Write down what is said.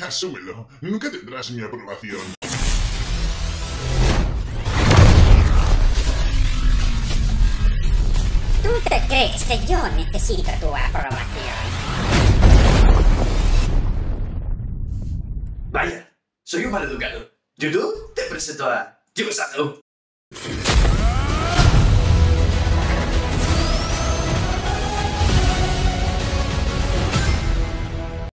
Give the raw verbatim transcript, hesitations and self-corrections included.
Asúmelo, nunca tendrás mi aprobación. ¿Tú te crees que yo necesito tu aprobación? Vaya, soy un mal educado. YouTube te presento a Diego Sato.